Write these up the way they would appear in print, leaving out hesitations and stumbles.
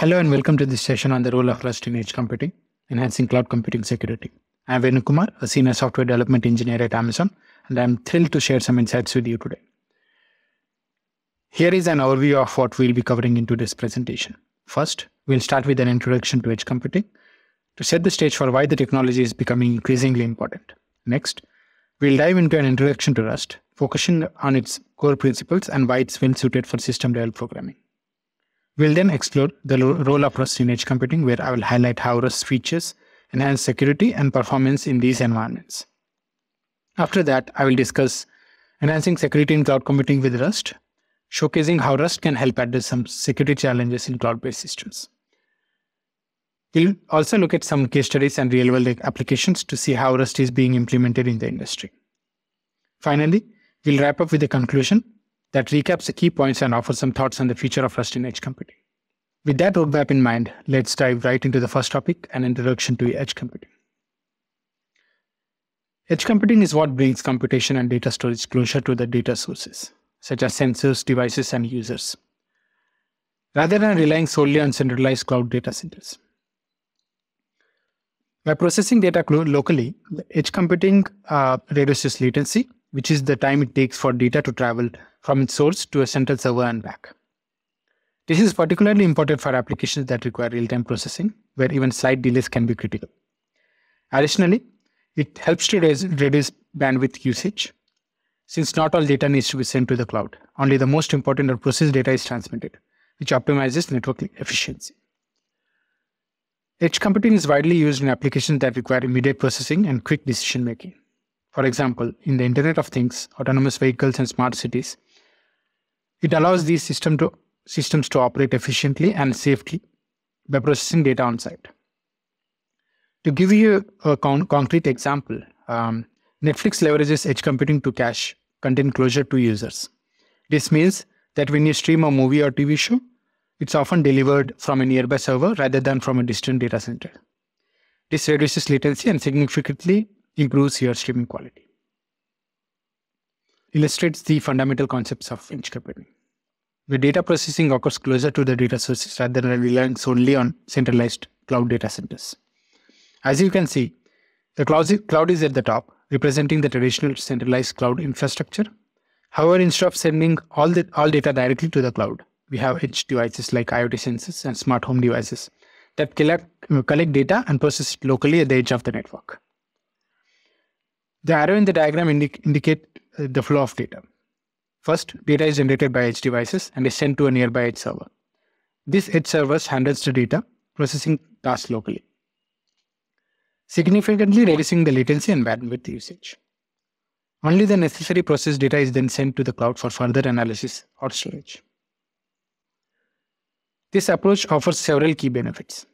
Hello and welcome to this session on the role of Rust in edge computing, enhancing cloud computing security. I'm Venukumar, a senior software development engineer at Amazon, and I'm thrilled to share some insights with you today. Here is an overview of what we'll be covering in today's presentation. First, we'll start with an introduction to edge computing to set the stage for why the technology is becoming increasingly important. Next, we'll dive into an introduction to Rust, focusing on its core principles and why it's well suited for system-level programming. We'll then explore the role of Rust in edge computing, where I will highlight how Rust features enhance security and performance in these environments. After that, I will discuss enhancing security in cloud computing with Rust, showcasing how Rust can help address some security challenges in cloud-based systems. We'll also look at some case studies and real-world applications to see how Rust is being implemented in the industry. Finally, we'll wrap up with a conclusion that recaps the key points and offers some thoughts on the future of Rust in edge computing. With that roadmap in mind, let's dive right into the first topic, an introduction to edge computing. Edge computing is what brings computation and data storage closer to the data sources, such as sensors, devices, and users, rather than relying solely on centralized cloud data centers. By processing data locally, edge computing reduces latency, which is the time it takes for data to travel from its source to a central server and back. This is particularly important for applications that require real-time processing, where even slight delays can be critical. Additionally, it helps to reduce bandwidth usage, since not all data needs to be sent to the cloud. Only the most important or processed data is transmitted, which optimizes network efficiency. Edge computing is widely used in applications that require immediate processing and quick decision-making. For example, in the Internet of Things, autonomous vehicles, and smart cities, it allows these systems to operate efficiently and safely by processing data on site. To give you a concrete example, Netflix leverages edge computing to cache content closer to users. This means that when you stream a movie or TV show, it's often delivered from a nearby server rather than from a distant data center. This reduces latency and significantly improves your streaming quality. Illustrates the fundamental concepts of edge computing, where data processing occurs closer to the data sources rather than relying solely on centralized cloud data centers. As you can see, the cloud is at the top, representing the traditional centralized cloud infrastructure. However, instead of sending all data directly to the cloud, we have edge devices like IoT sensors and smart home devices that collect data and process it locally at the edge of the network. The arrow in the diagram indicate the flow of data. First, data is generated by edge devices and is sent to a nearby edge server. This edge server handles the data processing tasks locally, significantly reducing the latency and bandwidth usage. Only the necessary processed data is then sent to the cloud for further analysis or storage. This approach offers several key benefits.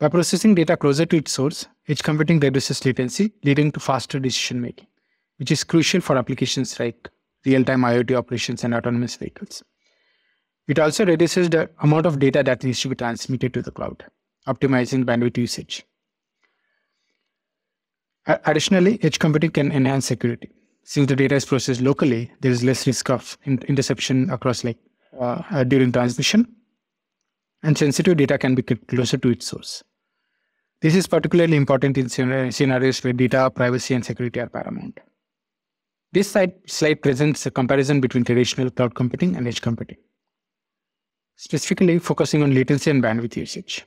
By processing data closer to its source, edge computing reduces latency, leading to faster decision-making, which is crucial for applications like real-time IoT operations and autonomous vehicles. It also reduces the amount of data that needs to be transmitted to the cloud, optimizing bandwidth usage. Additionally, edge computing can enhance security. Since the data is processed locally, there is less risk of interception across during transmission, and sensitive data can be kept closer to its source. This is particularly important in scenarios where data privacy and security are paramount. This slide presents a comparison between traditional cloud computing and edge computing, specifically focusing on latency and bandwidth usage.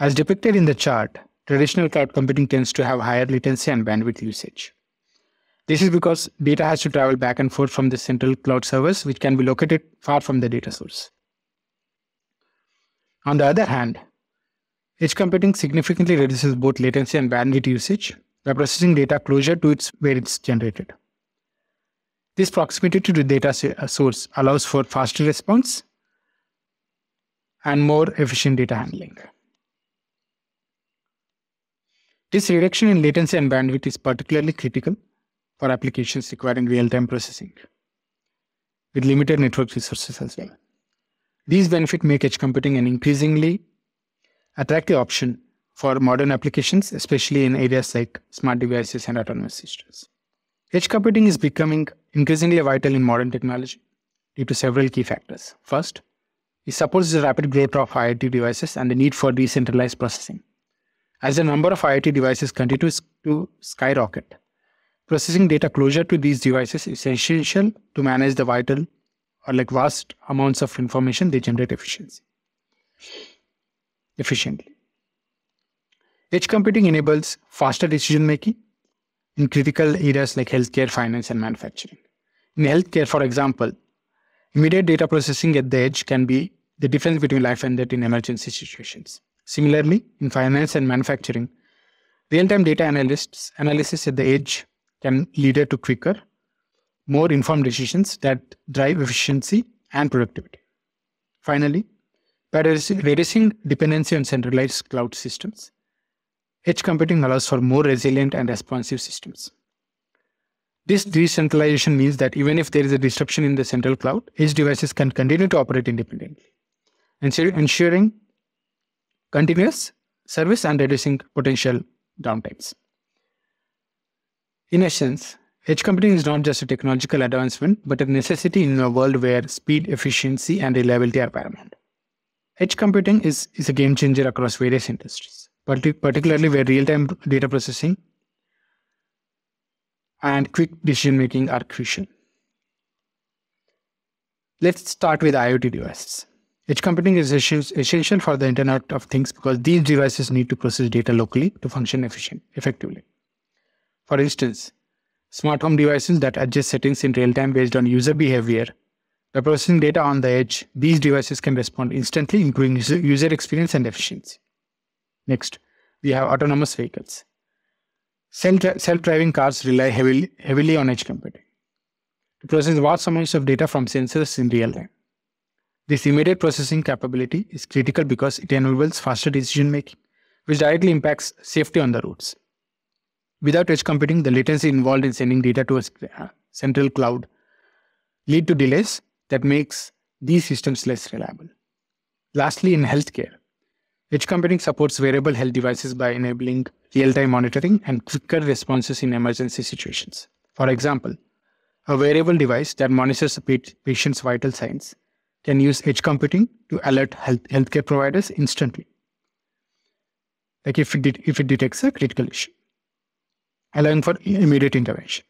As depicted in the chart, traditional cloud computing tends to have higher latency and bandwidth usage. This is because data has to travel back and forth from the central cloud servers, which can be located far from the data source. On the other hand, edge computing significantly reduces both latency and bandwidth usage by processing data closer to where it's generated. This proximity to the data source allows for faster response and more efficient data handling. This reduction in latency and bandwidth is particularly critical for applications requiring real-time processing with limited network resources as well. These benefits make edge computing an increasingly attractive option for modern applications, especially in areas like smart devices and autonomous systems. Edge computing is becoming increasingly vital in modern technology due to several key factors. First, It supports the rapid growth of IoT devices and the need for decentralized processing. As the number of IoT devices continues to skyrocket, processing data closer to these devices is essential to manage the vital or vast amounts of information they generate efficiently. Edge computing enables faster decision making in critical areas like healthcare, finance, and manufacturing. In healthcare, for example, immediate data processing at the edge can be the difference between life and death in emergency situations. Similarly, in finance and manufacturing, real-time data analysis at the edge can lead to quicker, more informed decisions that drive efficiency and productivity. Finally, by reducing dependency on centralized cloud systems, edge computing allows for more resilient and responsive systems. This decentralization means that even if there is a disruption in the central cloud, edge devices can continue to operate independently, ensuring continuous service and reducing potential downtimes. In essence, edge computing is not just a technological advancement, but a necessity in a world where speed, efficiency, and reliability are paramount. Edge computing is a game changer across various industries, particularly where real-time data processing and quick decision-making are crucial. Let's start with IoT devices. Edge computing is essential for the Internet of Things because these devices need to process data locally to function effectively. For instance, smart home devices that adjust settings in real time based on user behavior. By processing data on the edge, these devices can respond instantly, improving user experience and efficiency. Next, we have autonomous vehicles. Self-driving cars rely heavily on edge computing to process vast amounts of data from sensors in real time. This immediate processing capability is critical because it enables faster decision-making, which directly impacts safety on the roads. Without edge computing, the latency involved in sending data to a central cloud leads to delays that makes these systems less reliable. Lastly, in healthcare, edge computing supports wearable health devices by enabling real-time monitoring and quicker responses in emergency situations. For example, a wearable device that monitors a patient's vital signs can use edge computing to alert healthcare providers instantly, like if it detects a critical issue, allowing for immediate intervention.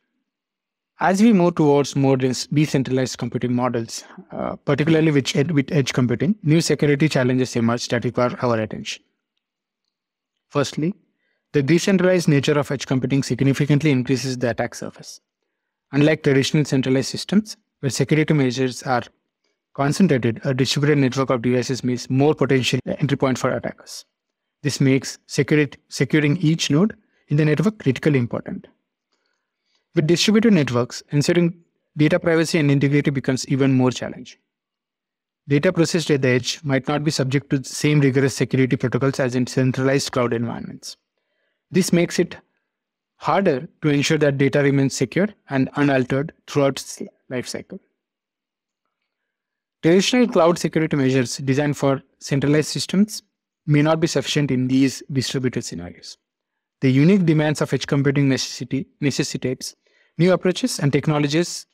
As we move towards more decentralized computing models, particularly with edge computing, new security challenges emerge that require our attention. Firstly, the decentralized nature of edge computing significantly increases the attack surface. Unlike traditional centralized systems, where security measures are concentrated, a distributed network of devices means more potential entry point for attackers. This makes securing each node in the network critically important. With distributed networks, ensuring data privacy and integrity becomes even more challenging. Data processed at the edge might not be subject to the same rigorous security protocols as in centralized cloud environments. This makes it harder to ensure that data remains secure and unaltered throughout its lifecycle. Traditional cloud security measures designed for centralized systems may not be sufficient in these distributed scenarios. The unique demands of edge computing necessitates new approaches and technologies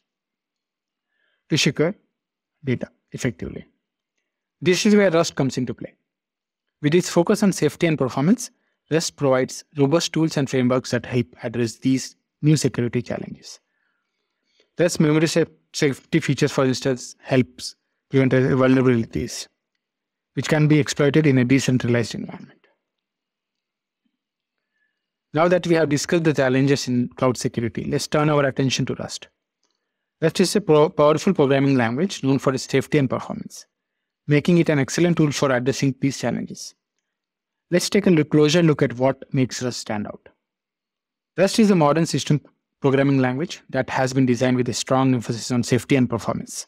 to secure data effectively. This is where Rust comes into play. With its focus on safety and performance, Rust provides robust tools and frameworks that help address these new security challenges. Rust memory safety features, for instance, helps prevent vulnerabilities, which can be exploited in a decentralized environment. Now that we have discussed the challenges in cloud security, let's turn our attention to Rust. Rust is a powerful programming language known for its safety and performance, making it an excellent tool for addressing these challenges. Let's take a closer look at what makes Rust stand out. Rust is a modern system programming language that has been designed with a strong emphasis on safety and performance.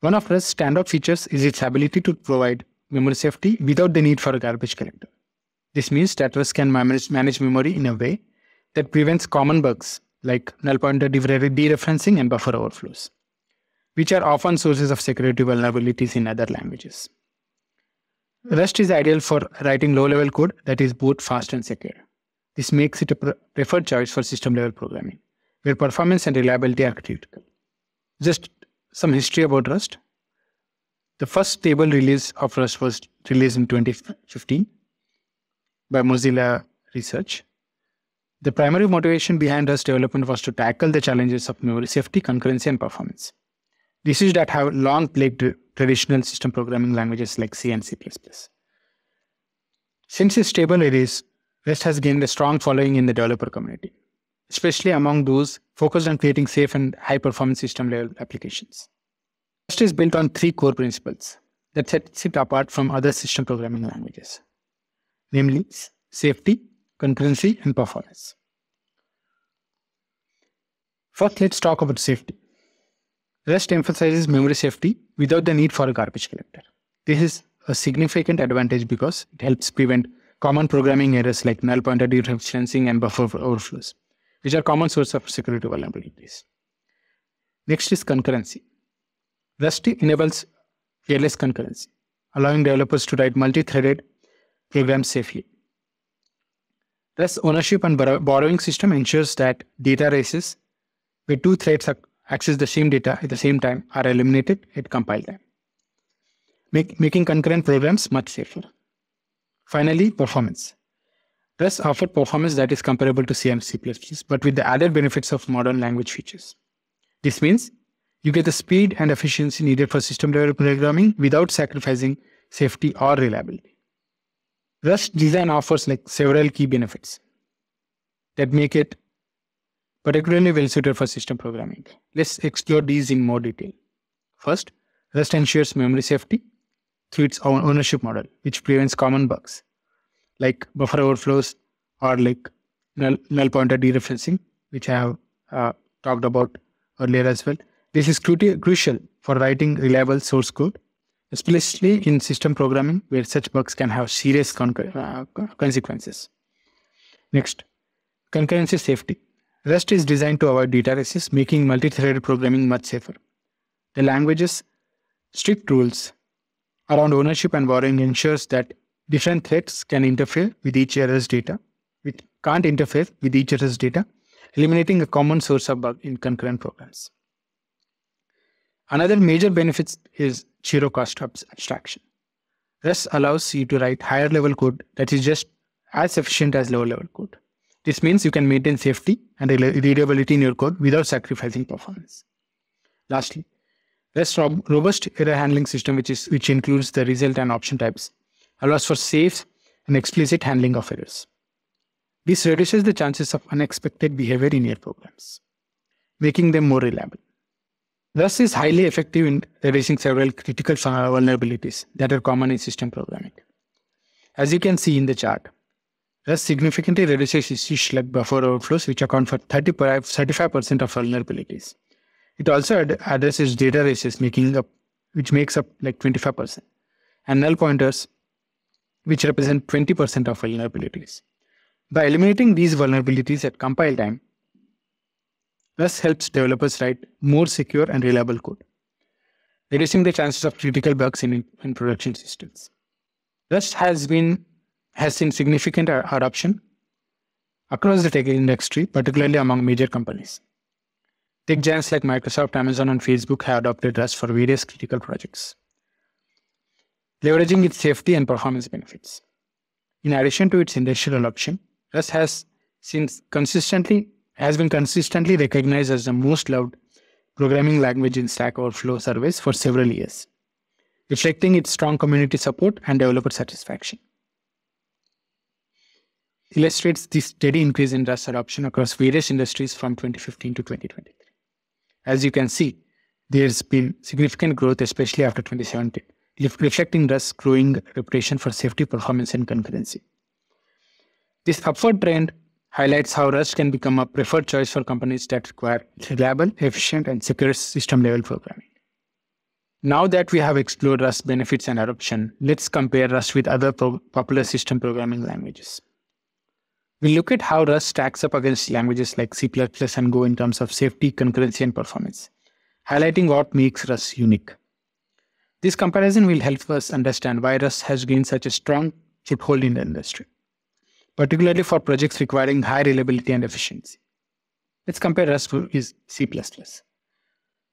One of Rust's standout features is its ability to provide memory safety without the need for a garbage collector. This means that Rust can manage memory in a way that prevents common bugs like null pointer dereferencing and buffer overflows, which are often sources of security vulnerabilities in other languages. Rust is ideal for writing low-level code that is both fast and secure. This makes it a preferred choice for system-level programming, where performance and reliability are critical. Just some history about Rust. The first stable release of Rust was released in 2015 by Mozilla Research. The primary motivation behind Rust development was to tackle the challenges of memory safety, concurrency, and performance. This is that have long plagued traditional system programming languages like C and C++. Since its stable release, Rust has gained a strong following in the developer community, especially among those focused on creating safe and high-performance system-level applications. Rust is built on three core principles that sets it apart from other system programming languages, namely safety, concurrency, and performance. First, let's talk about safety. Rust emphasizes memory safety without the need for a garbage collector. This is a significant advantage because it helps prevent common programming errors like null pointer dereferencing and buffer overflows, which are common sources of security vulnerabilities. Next is concurrency. Rust enables fearless concurrency, allowing developers to write multi-threaded programs safely. Thus, ownership and borrowing system ensures that data races where two threads access the same data at the same time are eliminated at compile time, making concurrent programs much safer. Finally, performance. Rust offers performance that is comparable to C and C++, but with the added benefits of modern language features. This means you get the speed and efficiency needed for system-level programming without sacrificing safety or reliability. Rust design offers several key benefits that make it particularly well suited for system programming. Let's explore these in more detail. First, Rust ensures memory safety through its own ownership model, which prevents common bugs like buffer overflows or null pointer dereferencing, which I have talked about earlier as well. This is crucial for writing reliable source code, especially in system programming where such bugs can have serious consequences. Next, concurrency safety. Rust is designed to avoid data races, making multi-threaded programming much safer. The language's strict rules around ownership and borrowing ensures that different threads can interfere with each other's data, eliminating a common source of bug in concurrent programs. Another major benefit is zero cost abstraction. Rust allows you to write higher level code that is just as efficient as lower level code. This means you can maintain safety and readability in your code without sacrificing performance. Lastly, Rust's robust error handling system, which includes the result and option types, allows for safe and explicit handling of errors. This reduces the chances of unexpected behavior in your programs, making them more reliable. Rust is highly effective in reducing several critical vulnerabilities that are common in system programming. As you can see in the chart, Rust significantly reduces issues like buffer overflows, which account for 35% of vulnerabilities. It also addresses data races, which makes up 25%, and null pointers, which represent 20% of vulnerabilities. By eliminating these vulnerabilities at compile time, Rust helps developers write more secure and reliable code, reducing the chances of critical bugs in production systems. Rust has seen significant adoption across the tech industry, particularly among major companies. Tech giants like Microsoft, Amazon, and Facebook have adopted Rust for various critical projects, leveraging its safety and performance benefits. In addition to its industrial adoption, Rust has been consistently recognized as the most loved programming language in Stack Overflow surveys for several years, reflecting its strong community support and developer satisfaction. Illustrates the steady increase in Rust adoption across various industries from 2015 to 2023. As you can see, there's been significant growth, especially after 2017, reflecting Rust's growing reputation for safety, performance, and concurrency. This upward trend highlights how Rust can become a preferred choice for companies that require reliable, efficient, and secure system-level programming. Now that we have explored Rust's benefits and adoption, let's compare Rust with other popular system programming languages. We'll look at how Rust stacks up against languages like C++ and Go in terms of safety, concurrency, and performance, highlighting what makes Rust unique. This comparison will help us understand why Rust has gained such a strong foothold in the industry, particularly for projects requiring high reliability and efficiency. Let's compare Rust with C++.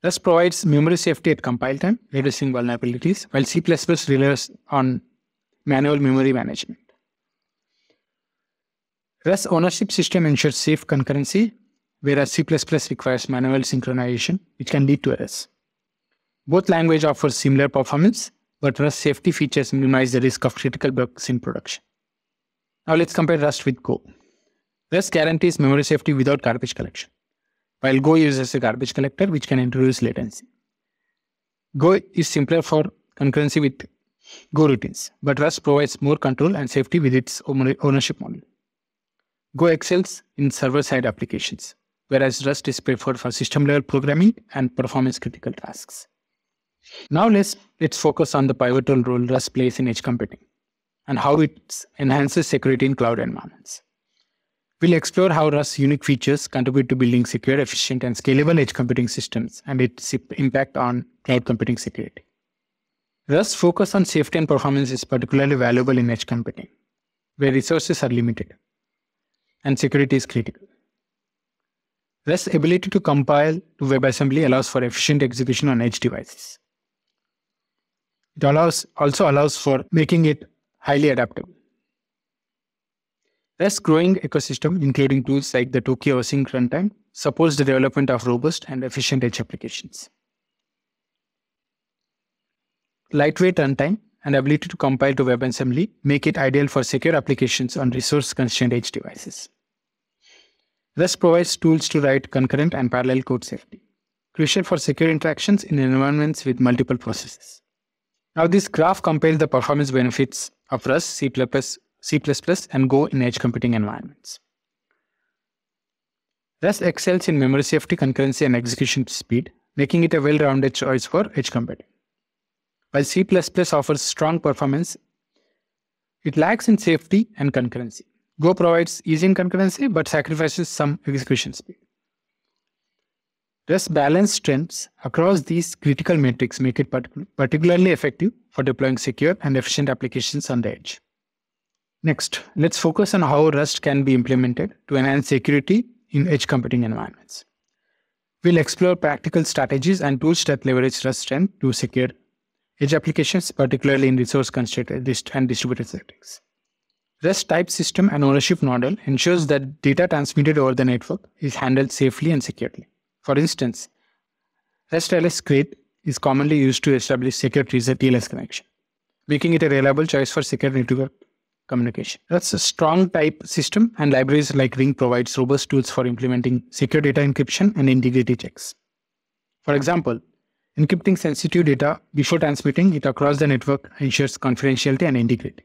Rust provides memory safety at compile time, reducing vulnerabilities, while C++ relies on manual memory management. Rust ownership system ensures safe concurrency, whereas C++ requires manual synchronization, which can lead to errors. Both languages offer similar performance, but Rust safety features minimize the risk of critical bugs in production. Now let's compare Rust with Go. Rust guarantees memory safety without garbage collection, while Go uses a garbage collector, which can introduce latency. Go is simpler for concurrency with Go routines, but Rust provides more control and safety with its ownership model. Go excels in server-side applications, whereas Rust is preferred for system-level programming and performance-critical tasks. Now let's focus on the pivotal role Rust plays in edge computing and how it enhances security in cloud environments. We'll explore how Rust's unique features contribute to building secure, efficient, and scalable edge computing systems and its impact on cloud computing security. Rust's focus on safety and performance is particularly valuable in edge computing, where resources are limited and security is critical. Rust's ability to compile to WebAssembly allows for efficient execution on edge devices. It also allows for making it highly adaptable. Rust's growing ecosystem, including tools like the Tokio async runtime, supports the development of robust and efficient edge applications. Lightweight runtime and ability to compile to WebAssembly make it ideal for secure applications on resource-constrained edge devices. Rust provides tools to write concurrent and parallel code safely, crucial for secure interactions in environments with multiple processes. Now this graph compares the performance benefits of Rust, C++, and Go in edge computing environments. Rust excels in memory safety, concurrency, and execution speed, making it a well-rounded choice for edge computing. While C++ offers strong performance, it lacks in safety and concurrency. Go provides easy in concurrency but sacrifices some execution speed. Rust's balanced strengths across these critical metrics make it particularly effective for deploying secure and efficient applications on the edge. Next, let's focus on how Rust can be implemented to enhance security in edge computing environments. We'll explore practical strategies and tools that leverage Rust's strength to secure edge applications, particularly in resource-constrained and distributed settings. Rust's type system and ownership model ensures that data transmitted over the network is handled safely and securely. For instance, Rust TLS crate is commonly used to establish secure TLS connection, making it a reliable choice for secure network communication. Rust's strong type system and libraries like Ring provides robust tools for implementing secure data encryption and integrity checks. For example, encrypting sensitive data before transmitting it across the network ensures confidentiality and integrity,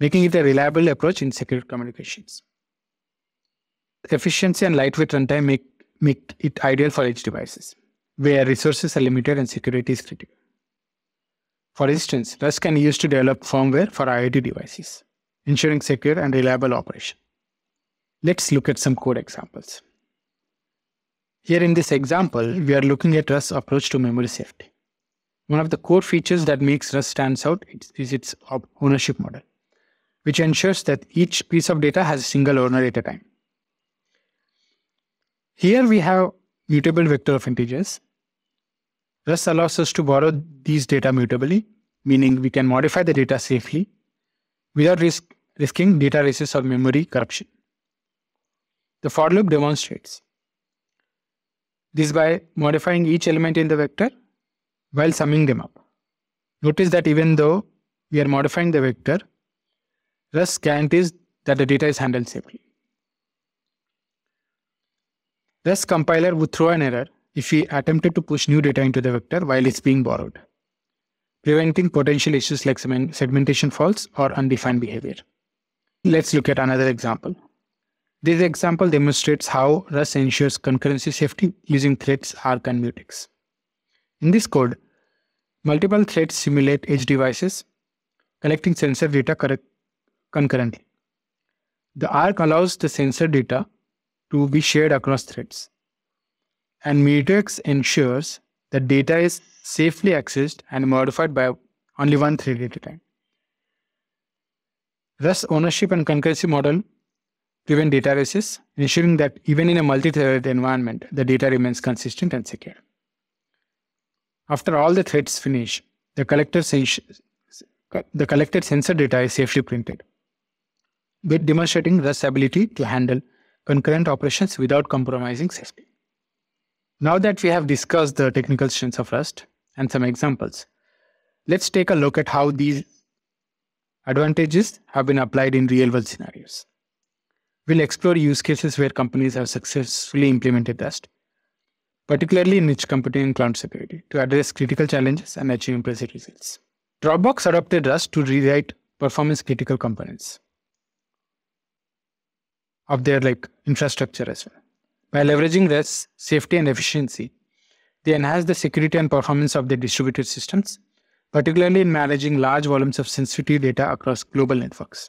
making it a reliable approach in secure communications. Efficiency and lightweight runtime make it ideal for edge devices, where resources are limited and security is critical. For instance, Rust can be used to develop firmware for IoT devices, ensuring secure and reliable operation. Let's look at some code examples. Here in this example, we are looking at Rust's approach to memory safety. One of the core features that makes Rust stands out is its ownership model, which ensures that each piece of data has a single owner at a time. Here we have mutable vector of integers. Rust allows us to borrow these data mutably, meaning we can modify the data safely without risking data races or memory corruption. The for loop demonstrates this by modifying each element in the vector while summing them up. Notice that even though we are modifying the vector, Rust guarantees that the data is handled safely. Rust compiler would throw an error if we attempted to push new data into the vector while it's being borrowed, preventing potential issues like segmentation faults or undefined behavior. Let's look at another example. This example demonstrates how Rust ensures concurrency safety using threads, Arc, and Mutex. In this code, multiple threads simulate edge devices, collecting sensor data concurrently. The Arc allows the sensor data to be shared across threads, and Mutex ensures that data is safely accessed and modified by only one thread at a time. Rust's ownership and concurrency model prevent data races, ensuring that even in a multi-threaded environment, the data remains consistent and secure. After all the threads finish, the collected sensor data is safely printed, with demonstrating Rust's ability to handle concurrent operations without compromising safety. Now that we have discussed the technical strengths of Rust and some examples, let's take a look at how these advantages have been applied in real-world scenarios. We'll explore use cases where companies have successfully implemented Rust, particularly in niche computing and cloud security, to address critical challenges and achieve impressive results. Dropbox adopted Rust to rewrite performance-critical components of their infrastructure as well. By leveraging Rust's safety and efficiency, they enhanced the security and performance of their distributed systems, particularly in managing large volumes of sensitive data across global networks.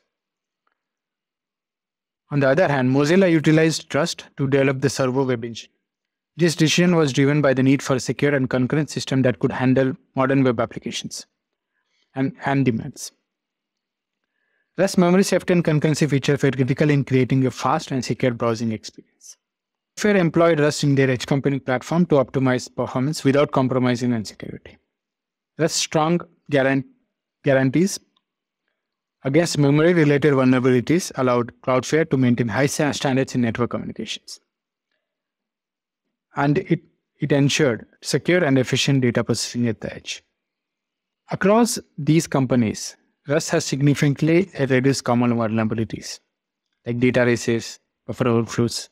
On the other hand, Mozilla utilized Rust to develop the servo web engine. This decision was driven by the need for a secure and concurrent system that could handle modern web applications and demands. Rust memory safety and concurrency features were critical in creating a fast and secure browsing experience. Cloudflare employed Rust in their edge computing platform to optimize performance without compromising on security. Rust's strong guarantees against memory-related vulnerabilities allowed Cloudflare to maintain high standards in network communications, and it ensured secure and efficient data processing at the edge. Across these companies, Rust has significantly reduced common vulnerabilities like data races, buffer overflows,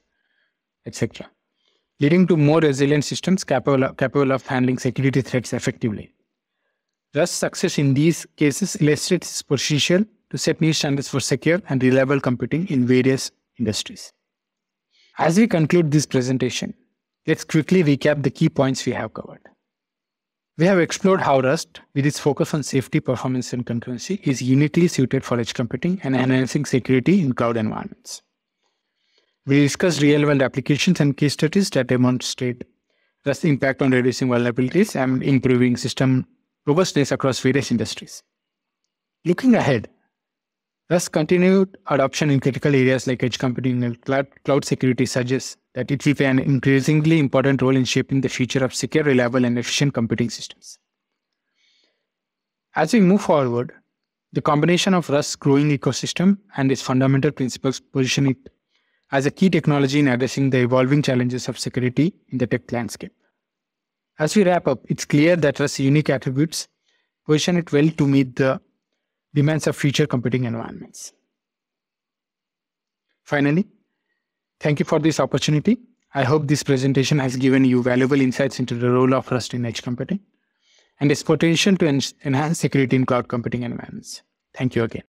etc., leading to more resilient systems capable of handling security threats effectively. Rust's success in these cases illustrates its potential to set new standards for secure and reliable computing in various industries. As we conclude this presentation, let's quickly recap the key points we have covered. We have explored how Rust, with its focus on safety, performance, and concurrency, is uniquely suited for edge computing and enhancing security in cloud environments. We discussed real-world applications and case studies that demonstrate Rust's impact on reducing vulnerabilities and improving system robustness across various industries. Looking ahead, Rust's continued adoption in critical areas like edge computing and cloud security suggests that it will play an increasingly important role in shaping the future of secure, reliable, and efficient computing systems. As we move forward, the combination of Rust's growing ecosystem and its fundamental principles position it as a key technology in addressing the evolving challenges of security in the tech landscape. As we wrap up, it's clear that Rust's unique attributes position it well to meet the demands of future computing environments. Finally, thank you for this opportunity. I hope this presentation has given you valuable insights into the role of Rust in edge computing and its potential to enhance security in cloud computing environments. Thank you again.